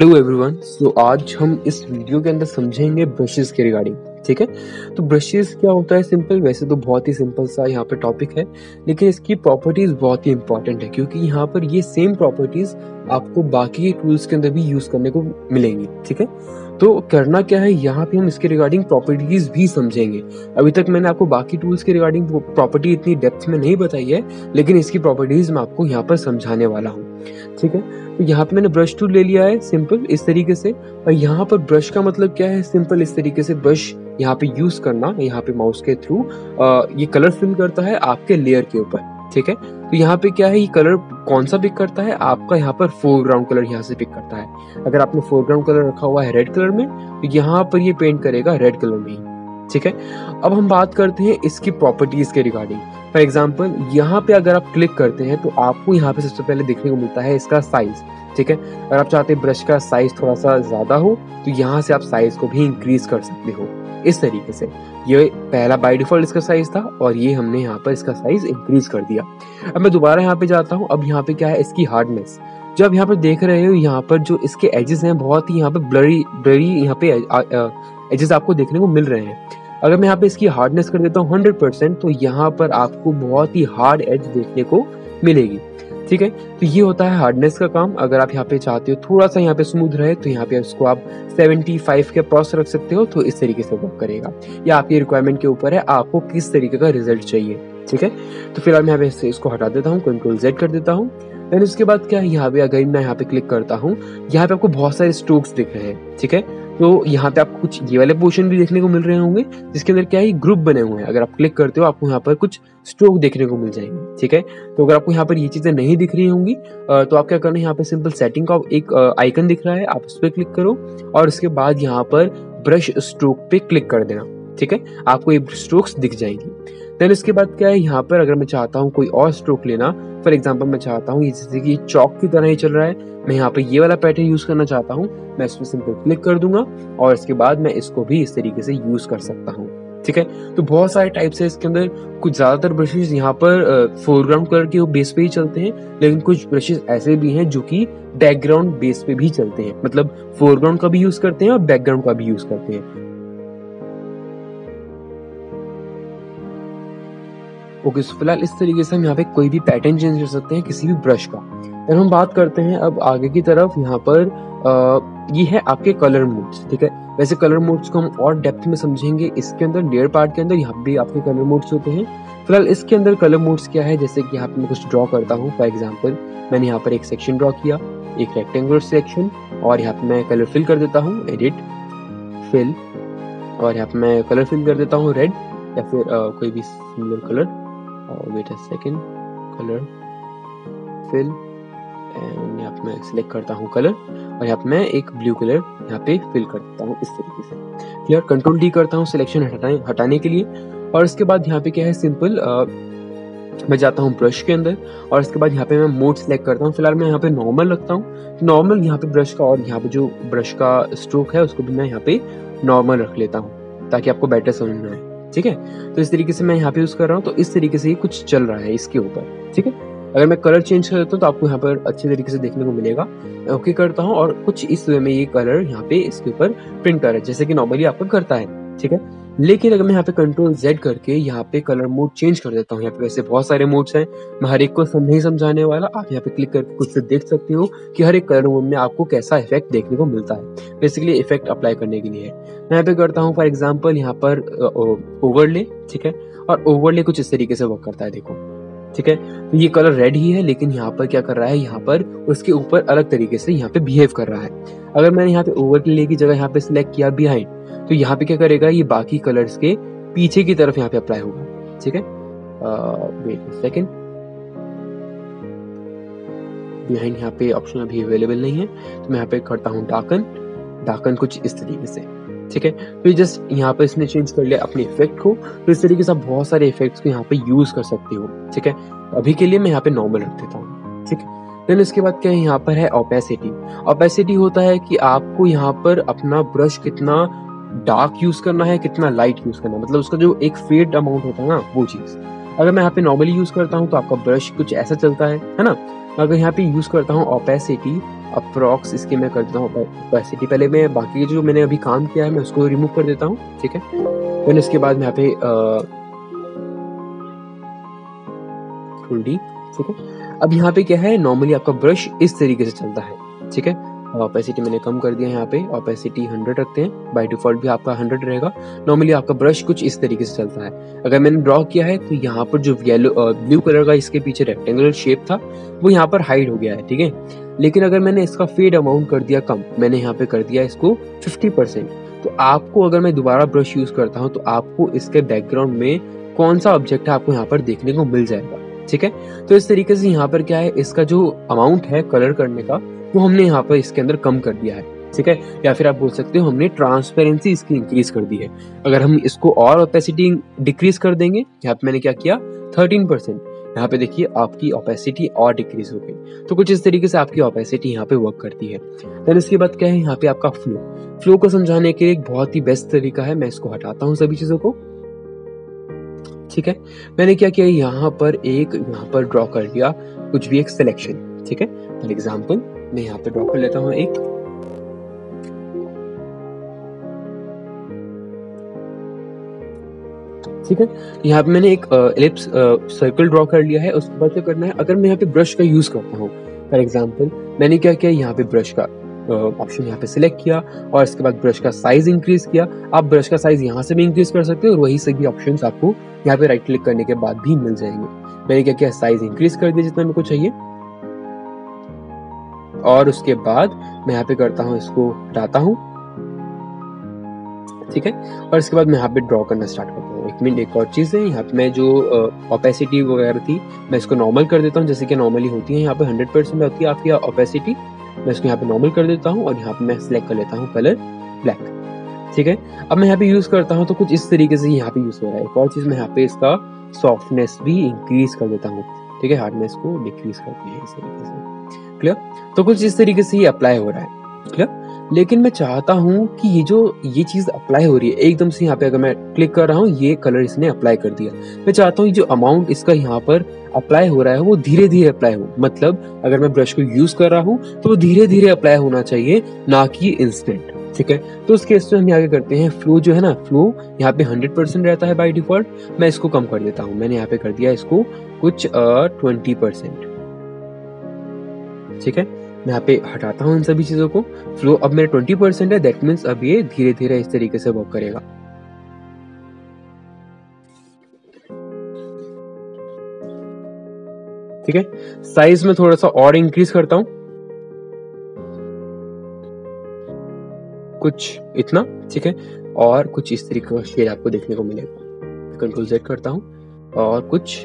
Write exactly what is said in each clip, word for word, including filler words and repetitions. Hello everyone, सो आज हम इस वीडियो के अंदर समझेंगे ब्रशेस के रिगार्डिंग। ठीक है, तो ब्रशेस क्या होता है सिंपल, वैसे तो बहुत ही सिंपल सा यहाँ पर टॉपिक है, लेकिन इसकी प्रॉपर्टीज़ बहुत ही इंपॉर्टेंट है, क्योंकि यहाँ पर ये सेम प्रॉपर्टीज़ आपको बाकी के टूल्स के अंदर भी यूज़ करने को मिलेंगी। ठीक है, तो करना क्या है, यहाँ पे हम इसके रिगार्डिंग प्रॉपर्टीज़ भी समझेंगे। अभी तक मैंने आपको बाकी टूल्स के रिगार्डिंग प्रॉपर्टी इतनी डेप्थ में नहीं बताई है, लेकिन इसकी प्रॉपर्टीज़ मैं आपको यहाँ पर समझाने वाला हूँ। ठीक है, तो यहाँ पे मैंने ब्रश टूल ले लिया है सिंपल इस तरीके से, और यहाँ पर ब्रश का मतलब क्या है, सिंपल इस तरीके से ब्रश यहाँ पे यूज़ करना, यहाँ पे माउस के थ्रू ये कलर फिल करता है आपके लेयर के ऊपर। ठीक है, तो यहाँ पे क्या है, ये कलर कौन सा पिक करता है, आपका यहाँ पर फोरग्राउंड कलर यहाँ से पिक करता है। अगर आपने फोरग्राउंड कलर रखा हुआ है रेड कलर में, तो यहाँ पर ये पेंट करेगा रेड कलर में ही। ठीक है, अब हम बात करते हैं इसकी प्रॉपर्टीज़ के रिगार्डिंग। फॉर एग्जांपल, यहाँ पे अगर आप क्लिक करते हैं तो आपको यहाँ पे सबसे पहले देखने को मिलता है इसका साइज़। ठीक है, अगर आप चाहते हैं ब्रश का साइज़ थोड़ा सा ज़्यादा हो, तो यहाँ से आप साइज़ को भी इंक्रीज़ कर सकते हो इस तरीके से। ये पहला बाय डिफ़ॉल्ट इसका साइज़ था, और ये हमने यहाँ पर इसका साइज़ इंक्रीज़ कर दिया। अब मैं दोबारा यहाँ पर जाता हूँ। अब यहाँ पर क्या है, इसकी हार्डनेस। जो आप यहाँ पर देख रहे हो, यहाँ पर जो इसके एजेस हैं बहुत ही यहाँ पर ब्लरी ब्लरी यहाँ पे एजेस आपको देखने को मिल रहे हैं। अगर मैं यहाँ पे इसकी हार्डनेस कर देता हूँ हंड्रेड परसेंट, तो यहाँ पर आपको बहुत ही हार्ड एज देखने को मिलेगी। ठीक है, तो ये होता है हार्डनेस का काम। अगर आप यहाँ पे चाहते हो थोड़ा सा यहाँ पे स्मूथ रहे, तो यहाँ पे उसको आप सेवेंटी फाइव के पास रख सकते हो, तो इस तरीके से वर्क करेगा। या आपकी रिक्वायरमेंट के ऊपर है आपको किस तरीके का रिजल्ट चाहिए। ठीक है, तो फिलहाल मैं यहाँ पे इसको हटा देता हूँ, कंट्रोल जेड कर देता हूँ। एंड उसके बाद क्या है, यहाँ पे अगर मैं यहाँ पे क्लिक करता हूँ, यहाँ पे आपको बहुत सारे स्ट्रोक्स दिख रहे हैं। ठीक है, तो यहाँ पे आपको कुछ ये वाले पोर्शन भी देखने को मिल रहे होंगे, जिसके अंदर क्या है, ग्रुप बने हुए हैं। अगर आप क्लिक करते हो आपको यहाँ पर कुछ स्ट्रोक देखने को मिल जाएंगे। ठीक है, तो अगर आपको यहाँ पर ये चीज़ें नहीं दिख रही होंगी, तो आप क्या करना है, यहाँ पे सिंपल सेटिंग का एक आइकन दिख रहा है, आप उस पर क्लिक करो, और उसके बाद यहाँ पर ब्रश स्ट्रोक पे क्लिक कर देना। ठीक है, आपको ये स्ट्रोक्स दिख जाएंगी। देन इसके बाद क्या है, यहाँ पर अगर मैं चाहता हूँ कोई और स्ट्रोक लेना, फॉर एग्जांपल मैं चाहता हूँ जैसे कि चौक की तरह ही चल रहा है, मैं यहाँ पर ये वाला पैटर्न यूज़ करना चाहता हूँ, मैं इस पर सिंपल क्लिक कर दूंगा, और इसके बाद मैं इसको भी इस तरीके से यूज़ कर सकता हूँ। ठीक है, तो बहुत सारे टाइप्स है इसके अंदर। कुछ ज़्यादातर ब्रशेज यहाँ पर फोरग्राउंड कलर के बेस पे ही चलते हैं, लेकिन कुछ ब्रशेज ऐसे भी हैं जो कि बैकग्राउंड बेस पे भी चलते हैं, मतलब फोरग्राउंड का भी यूज़ करते हैं और बैकग्राउंड का भी यूज़ करते हैं। ओके, सो फिलहाल इस तरीके से हम यहाँ पे कोई भी पैटर्न चेंज कर सकते हैं किसी भी ब्रश का। और हम बात करते हैं अब आगे की तरफ। यहाँ पर आ, ये है आपके कलर मोड्स। ठीक है, वैसे कलर मोड्स को हम और डेप्थ में समझेंगे इसके अंदर, लेयर पार्ट के अंदर। यहाँ भी आपके कलर मोड्स होते हैं। फिलहाल इसके अंदर कलर मोड्स क्या है, जैसे कि यहाँ पर मैं कुछ ड्रॉ करता हूँ। फॉर एग्जाम्पल, मैंने यहाँ पर एक सेक्शन ड्रॉ किया, एक रेक्टेंगुलर सेक्शन, और यहाँ पर मैं कलर फिल कर देता हूँ, एडिट फिल, और यहाँ पर मैं कलर फिल कर देता हूँ रेड या फिर आ, कोई भी similar colour. Wait a second, colour fill, and यहाँ पे मैं सिलेक्ट करता हूँ कलर, और यहाँ पे मैं एक ब्लू कलर यहाँ पे फिल कर देता हूँ इस तरीके से। क्लियर, कंट्रोल डी करता हूँ सिलेक्शन हटाने हटाने के लिए। और इसके बाद यहाँ पे क्या है, सिंपल आ, मैं जाता हूँ ब्रश के अंदर, और इसके बाद यहाँ पे मैं मोड सेलेक्ट करता हूँ। फिलहाल मैं यहाँ पे नॉर्मल रखता हूँ, नॉर्मल यहाँ पे ब्रश का, और यहाँ पे जो ब्रश का स्ट्रोक है उसको भी मैं यहाँ पे नॉर्मल रख लेता हूँ, ताकि आपको बेटर समझ में आए। ठीक है, तो इस तरीके से मैं यहाँ पे यूज़ कर रहा हूँ। तो इस तरीके से ये कुछ चल रहा है इसके ऊपर। ठीक है, अगर मैं कलर चेंज कर देता हूँ तो आपको यहाँ पर अच्छे तरीके से देखने को मिलेगा। ओके करता हूँ, और कुछ इस वे में ये कलर यहाँ पे इसके ऊपर प्रिंट कर रहा है, जैसे कि नॉर्मली आपको करता है। ठीक है, लेकिन अगर मैं यहाँ पे कंट्रोल जेड करके यहाँ पे कलर मोड चेंज कर देता हूँ, यहाँ पे वैसे बहुत सारे मोड्स हैं, मैं हर एक को नहीं समझाने वाला। आप यहाँ पे क्लिक करके खुद से देख सकते हो कि हर एक कलर मोड में आपको कैसा इफेक्ट देखने को मिलता है। बेसिकली इफेक्ट अप्लाई करने के लिए है। मैं यहाँ पे करता हूँ फॉर एग्जाम्पल यहाँ पर ओवरले। ठीक है, और ओवरले कुछ इस तरीके से वर्क करता है, देखो। ठीक है, तो ये कलर रेड ही है, लेकिन यहाँ पर क्या कर रहा है, यहाँ पर उसके ऊपर अलग तरीके से यहाँ पे बिहेव कर रहा है। अगर मैंने यहाँ पे ओवरले की जगह यहाँ पे सिलेक्ट किया बिहाइंड, तो यहाँ पे क्या करेगा, ये बाकी कलर्स के पीछे की तरफ यहाँ पे अप्लाई होगा। ठीक है, वेट अ सेकंड, बिहाइंड यहाँ पे ऑप्शन अभी अवेलेबल नहीं है, तो मैं यहाँ पे करता हूँ डार्कन डार्कन कुछ इस तरीके से। ठीक है, तो जस्ट यहाँ पर इसने चेंज कर लिया अपने इफेक्ट को। तो इस तरीके से आप बहुत सारे इफेक्ट्स को यहाँ पे यूज़ कर सकते हो। ठीक है, अभी के लिए मैं यहाँ पे नॉर्मल रख देता हूँ। ठीक है, देन इसके बाद क्या है, यहाँ पर है ओपेसिटी। ओपेसिटी होता है कि आपको यहाँ पर अपना ब्रश कितना डार्क यूज़ करना है, कितना लाइट यूज़ करना है, मतलब उसका जो एक फेड अमाउंट होता है ना, वो चीज़। अगर मैं यहाँ पे नॉर्मली यूज़ करता हूँ तो आपका ब्रश कुछ ऐसा चलता है है ना। अगर यहाँ पे यूज़ करता हूँ ओपेसिटी अप्रॉक्स, इसके मैं कर देता हूँ ओपेसिटी। पहले मैं बाकी जो मैंने अभी काम किया है मैं उसको रिमूव कर देता हूँ, ठीक है। देन इसके बाद मैं यहाँ पे फुल डी, ठीक है। अब यहाँ पे क्या है, नॉर्मली आपका ब्रश इस तरीके से चलता है, ठीक है। ऑपेसिटी मैंने कम कर दिया, यहाँ पे ऑपेसिटी हंड्रेड रखते हैं, बाय डिफॉल्ट भी आपका हंड्रेड रहेगा। नॉर्मली आपका ब्रश कुछ इस तरीके से चलता है। अगर मैंने ड्रॉ किया है तो यहाँ पर जो येलो ब्लू कलर का इसके पीछे रेक्टेंगुलर शेप था वो यहाँ पर हाइड हो गया है, ठीक है। लेकिन अगर मैंने इसका फेड अमाउंट कर दिया कम, मैंने यहाँ पे कर दिया इसको फिफ्टी परसेंट, तो आपको अगर मैं दोबारा ब्रश यूज करता हूँ तो आपको इसके बैकग्राउंड में कौन सा ऑब्जेक्ट है आपको यहाँ पर देखने को मिल जाएगा, ठीक है। तो इस तरीके से यहाँ पर क्या है, इसका जो अमाउंट है कलर करने का वो हमने यहाँ पर इसके अंदर कम कर दिया है, ठीक है। या फिर आप बोल सकते हो हमने ट्रांसपेरेंसी इसकी इंक्रीज कर दी है। अगर हम इसको और ओपेसिटी डिक्रीज कर देंगे, यहाँ पे मैंने क्या किया थर्टीन परसेंट, यहाँ पे देखिए आपकी ओपेसिटी और डिक्रीज हो गई। तो कुछ इस तरीके से आपकी ओपेसिटी यहाँ पे वर्क करती है। देन इसके बाद क्या है, यहाँ पे आपका फ्लो फ्लो को समझाने के लिए एक बहुत ही बेस्ट तरीका है। मैं इसको हटाता हूँ सभी चीजों को, ठीक है। मैंने क्या किया, यहाँ पर एक यहाँ पर ड्रॉ कर दिया कुछ भी एक सिलेक्शन, ठीक है। फॉर एग्जाम्पल मैं यहाँ पे ड्रॉ कर लेता हूँ एक, ठीक है। यहाँ पे मैंने एक एलिप्स सर्कल ड्रॉ कर लिया है। उसके बाद क्या करना है, अगर मैं यहाँ पे ब्रश का यूज करता हूँ, फॉर एग्जाम्पल मैंने क्या किया, यहाँ पे ब्रश का ऑप्शन यहाँ पे सिलेक्ट किया और इसके बाद ब्रश का साइज इंक्रीज किया। आप ब्रश का साइज यहाँ से भी इंक्रीज कर सकते हो और वही सभी ऑप्शन आपको यहाँ पे राइट क्लिक करने के बाद भी मिल जाएंगे। मैंने क्या किया, साइज इंक्रीज कर दिया जितना मेरे को चाहिए और उसके बाद मैं यहाँ पे करता हूँ इसको हटाता हूँ, ठीक है। और इसके बाद मैं यहाँ पे ड्रॉ करना स्टार्ट करता हूँ। एक मिनट, एक और चीज़ है, यहाँ पे मैं जो ओपेसिटी वगैरह थी मैं इसको नॉर्मल कर देता हूँ, जैसे कि नॉर्मली होती है। यहाँ पे हंड्रेड परसेंट होती है आपकी ओपेसिटी, मैं इसको यहाँ पे नॉर्मल कर देता हूँ और यहाँ पे मैं सिलेक्ट कर लेता हूँ कलर ब्लैक, ठीक है। अब मैं यहाँ पे यूज़ करता हूँ तो कुछ इस तरीके से यहाँ पे यूज़ हो रहा है। एक और चीज़, मैं यहाँ पे इसका सॉफ्टनेस भी इंक्रीज कर देता हूँ, ठीक है। हार्डनेस को डिक्रीज करते हैं इस तरीके से, क्लियर। तो कुछ इस तरीके से ये अप्लाई हो रहा है, क्लियर। लेकिन मैं चाहता हूँ कि ये जो ये चीज़ अप्लाई हो रही है एकदम से, यहाँ पे अगर मैं क्लिक कर रहा हूँ ये कलर इसने अप्लाई कर दिया। मैं चाहता हूँ ये जो अमाउंट इसका यहाँ पर अप्लाई हो रहा है वो धीरे धीरे अप्लाई हो। मतलब अगर मैं ब्रश को यूज़ कर रहा हूँ तो वो धीरे धीरे अप्लाई होना चाहिए, ना कि इंस्टेंट, ठीक है। तो उस केस में हम यहाँ करते हैं, फ्लो जो है ना, फ्लो यहाँ पे हंड्रेड परसेंट रहता है बाय डिफॉल्ट, मैं इसको कम कर देता हूँ। मैंने यहाँ पे कर दिया इसको कुछ ट्वेंटी परसेंट, ठीक है। मैं यहाँ पे हटाता हूँ इन सभी चीज़ों को। फ्लो अब मेरा ट्वेंटी परसेंट है, दैट मीन्स अब ये धीरे धीरे इस तरीके से वर्क करेगा। ठीक है, साइज में थोड़ा सा और इंक्रीज करता हूँ, कुछ इतना, ठीक है। और कुछ इस तरीके का शेड आपको देखने को मिलेगा। कंट्रोल जेड करता हूँ और कुछ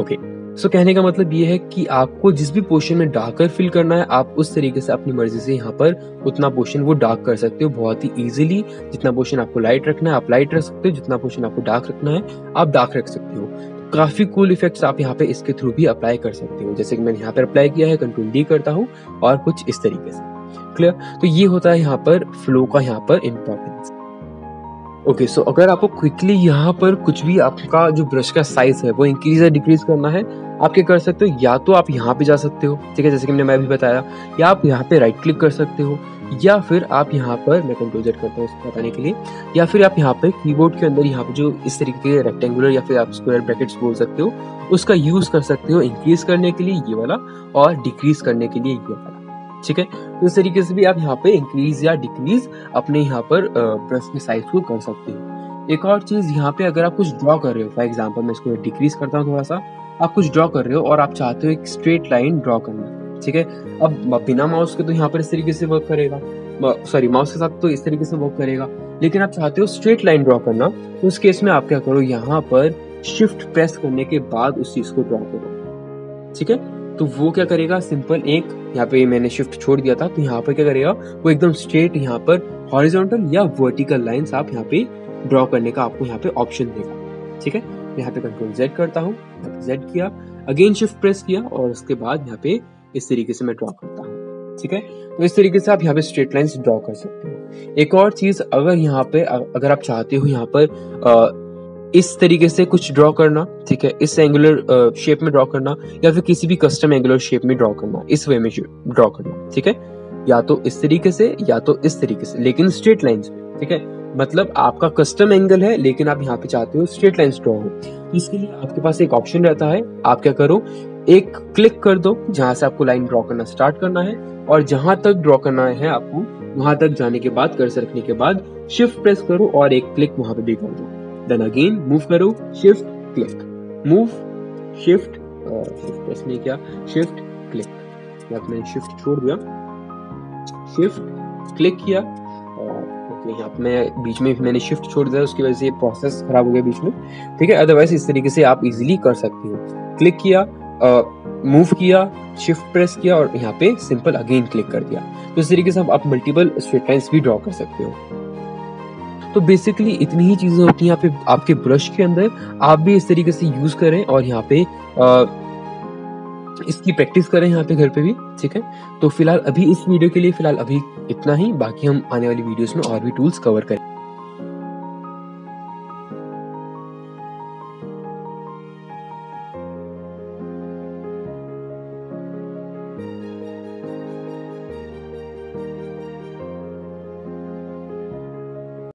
ओके। सो कहने का मतलब ये है कि आपको जिस भी पोर्शन में डार्कर फिल करना है आप उस तरीके से अपनी मर्जी से यहाँ पर उतना पोर्शन वो डार्क कर सकते हो बहुत ही इजीली। जितना पोर्शन आपको लाइट रखना है आप लाइट रख सकते हो, जितना पोर्शन आपको डार्क रखना है आप डार्क रख सकते हो। काफ़ी कूल इफेक्ट्स आप यहाँ पे इसके थ्रू भी अप्लाई कर सकते हो, जैसे कि मैंने यहाँ पर अप्लाई किया है। कंट्रोल डी करता हूँ और कुछ इस तरीके से, क्लियर। तो ये होता है यहाँ पर फ्लो का यहाँ पर importance. Okay okay, so so अगर आपको क्विकली यहाँ पर कुछ भी आपका जो ब्रश का साइज है वो इंक्रीज या डिक्रीज करना है आप क्या कर सकते हो, या तो आप यहाँ पे जा सकते हो, ठीक है, जैसे कि मैंने मैं भी बताया, या आप यहाँ पे राइट क्लिक कर सकते हो, या फिर आप यहाँ पर मैं कंट्रोल जेड करता हूँ इसको बताने के लिए, या फिर आप यहाँ पे कीबोर्ड के अंदर यहाँ पे जो इस तरीके के रेक्टेंगुलर या फिर आप स्क्वायर ब्रैकेट्स बोल सकते हो उसका यूज़ कर सकते हो। इंक्रीज करने के लिए ये वाला और डिक्रीज करने के लिए ये वाला, ठीक है। तो इस तरीके से भी आप यहाँ पे इंक्रीज या डिक्रीज अपने यहाँ पर ब्रश के साइज को कर सकते हो। एक और चीज़, यहाँ पे अगर आप कुछ ड्रॉ कर रहे हो, फॉर एग्जांपल मैं इसको डिक्रीज करता हूँ थोड़ा सा, आप कुछ ड्रॉ कर रहे हो और आप चाहते हो एक स्ट्रेट लाइन ड्रॉ करना, ठीक है। अब बिना माउस के तो यहाँ पर इस तरीके से वर्क करेगा, सॉरी माउस के साथ तो इस तरीके से वर्क करेगा, लेकिन आप चाहते हो स्ट्रेट लाइन ड्रॉ करना तो उस केस में आप क्या करो, यहाँ पर शिफ्ट प्रेस करने के बाद उस चीज़ को ड्रॉ करो, ठीक है। तो वो क्या करेगा, सिंपल एक यहाँ पे मैंने शिफ्ट छोड़ दिया था तो यहाँ पर क्या करेगा वो एकदम स्ट्रेट यहाँ पर हॉरिजॉन्टल या वर्टिकल लाइंस आप यहाँ पे ड्रॉ करने का आपको यहाँ पे ऑप्शन देगा, ठीक है। यहाँ पे कंट्रोल जेड करता हूँ, जेड किया, अगेन शिफ्ट प्रेस किया और उसके बाद यहाँ पे इस तरीके से मैं ड्रॉ करता हूँ, ठीक है। तो इस तरीके से आप यहाँ पे स्ट्रेट लाइन्स ड्रॉ कर सकते हो। एक और चीज, अगर यहाँ पे अगर आप चाहते हो यहाँ पर इस तरीके से कुछ ड्रॉ करना, ठीक है, इस एंगुलर शेप में ड्रॉ करना या फिर किसी भी कस्टम एंगुलर शेप में ड्रॉ करना, इस वे में ड्रॉ करना, ठीक है, या तो इस तरीके से या तो इस तरीके से, लेकिन स्ट्रेट लाइंस में, ठीक है, मतलब आपका कस्टम एंगल है लेकिन आप यहाँ पे चाहते हो स्ट्रेट लाइंस ड्रॉ हो, तो इसके लिए आपके पास एक ऑप्शन रहता है। आप क्या करो, एक क्लिक कर दो जहाँ से आपको लाइन ड्रॉ करना स्टार्ट करना है, और जहाँ तक ड्रॉ करना है आपको वहां तक जाने के बाद, कर्सर रखने के बाद शिफ्ट प्रेस करो और एक क्लिक वहां पे भी कर दो। देन अगेन मूव करो, shift click, move shift press नहीं किया, शिफ्ट क्लिक, या मैंने शिफ्ट छोड़ दिया, शिफ्ट क्लिक किया, ओके, यहाँ पे मैं बीच में मैंने शिफ्ट छोड़ दिया, उसकी वजह से ये प्रोसेस खराब हो गया बीच में, ठीक है, अदरवाइज इस तरीके से आप इजीली कर सकते हो। क्लिक किया, मूव uh, किया, शिफ्ट प्रेस किया और यहाँ पे सिंपल अगेन क्लिक कर दिया। तो इस तरीके से आप मल्टीपल स्ट्रेट लाइंस भी ड्रॉ कर सकते हो। तो बेसिकली इतनी ही चीजें होती हैं यहाँ पे आपके ब्रश के अंदर। आप भी इस तरीके से यूज करें और यहाँ पे आ, इसकी प्रैक्टिस करें यहाँ पे घर पे भी, ठीक है। तो फिलहाल अभी इस वीडियो के लिए फिलहाल अभी इतना ही, बाकी हम आने वाली वीडियोस में और भी टूल्स कवर करें।